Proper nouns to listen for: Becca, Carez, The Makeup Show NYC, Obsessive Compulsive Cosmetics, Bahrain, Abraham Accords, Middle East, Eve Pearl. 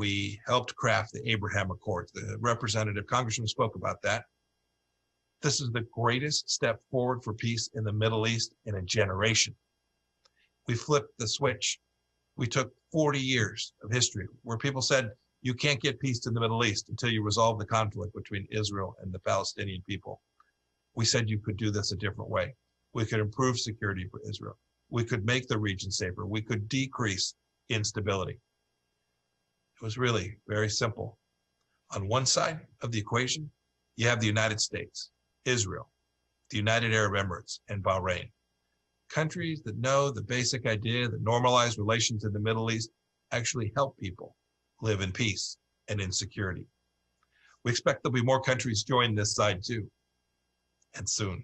we helped craft the Abraham Accords. The representative congressman spoke about that. This is the greatest step forward for peace in the Middle East in a generation. We flipped the switch. We took 40 years of history where people said, you can't get peace in the Middle East until you resolve the conflict between Israel and the Palestinian people. We said you could do this a different way. We could improve security for Israel. We could make the region safer. We could decrease instability. It was really very simple. On one side of the equation, you have the United States, Israel, the United Arab Emirates, and Bahrain. Countries that know the basic idea that normalized relations in the Middle East actually help people live in peace and in security. We expect there'll be more countries join this side too, and soon.